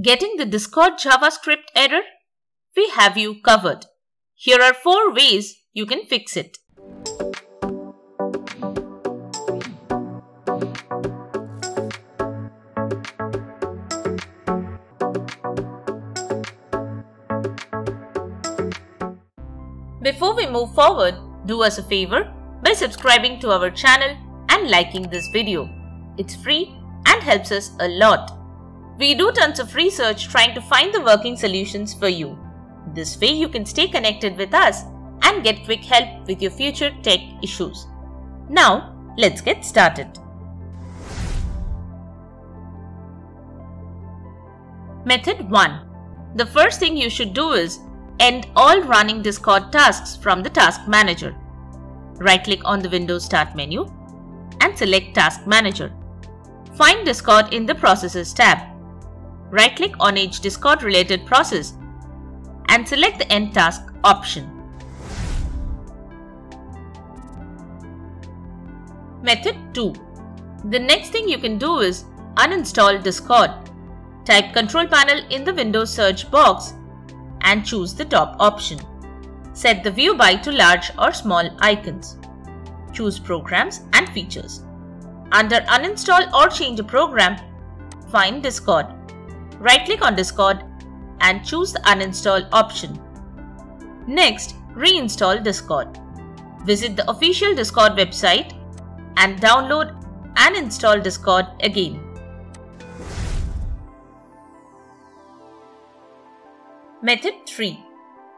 Getting the Discord JavaScript error? We have you covered. Here are 4 ways you can fix it. Before we move forward, do us a favor by subscribing to our channel and liking this video. It's free and helps us a lot. We do tons of research trying to find the working solutions for you. This way you can stay connected with us and get quick help with your future tech issues. Now, let's get started. Method 1. The first thing you should do is end all running Discord tasks from the Task Manager. Right-click on the Windows Start menu and select Task Manager. Find Discord in the Processes tab. Right-click on each Discord-related process and select the End Task option. Method 2. The next thing you can do is uninstall Discord. Type Control Panel in the Windows search box and choose the top option. Set the view by to large or small icons. Choose Programs and Features. Under Uninstall or Change a Program, find Discord. Right-click on Discord and choose the Uninstall option. Next, reinstall Discord. Visit the official Discord website and download and install Discord again. Method 3.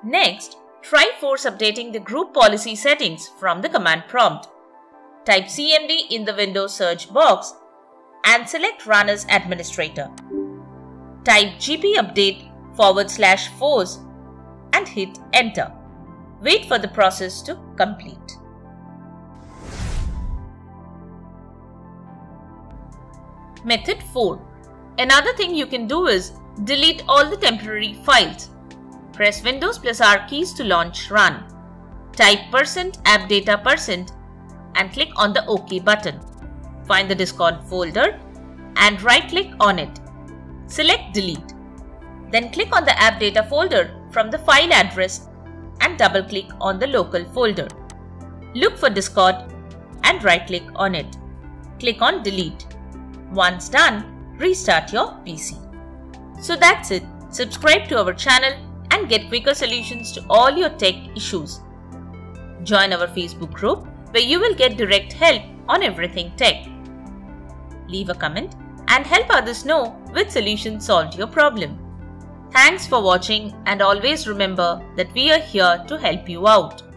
Next, try force updating the group policy settings from the command prompt. Type CMD in the Windows search box and select Run as Administrator. Type gp update/force and hit Enter. Wait for the process to complete. Method 4. Another thing you can do is delete all the temporary files. Press Windows + R keys to launch Run. Type %appdata% and click on the OK button. Find the Discord folder and right-click on it. Select Delete. Then click on the app data folder from the file address and double-click on the local folder. Look for Discord and right-click on it. Click on Delete. Once done, restart your PC. So that's it. Subscribe to our channel and get quicker solutions to all your tech issues. Join our Facebook group where you will get direct help on everything tech. Leave a comment and help others know which solution solved your problem. Thanks for watching, and always remember that we are here to help you out.